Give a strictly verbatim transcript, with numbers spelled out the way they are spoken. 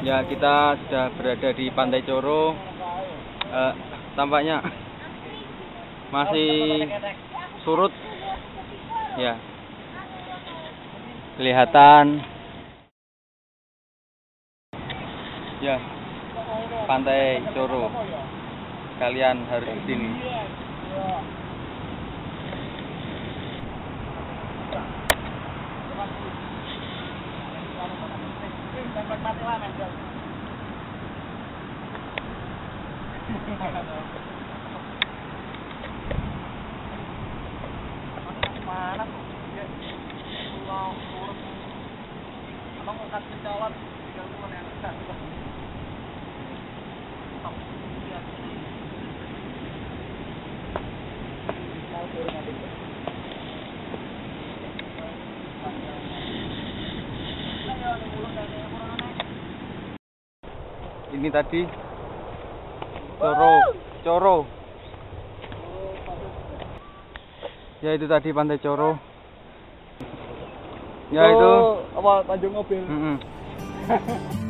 Ya, kita sudah berada di Pantai Coro. Eh, tampaknya masih surut. Ya, kelihatan. Ya, Pantai Coro. Kalian harus ke sini. Ini tadi Coro, Coro. Ya, itu tadi Pantai Coro. Ya, itu apa, Tanjung Mobil. Mm-hmm.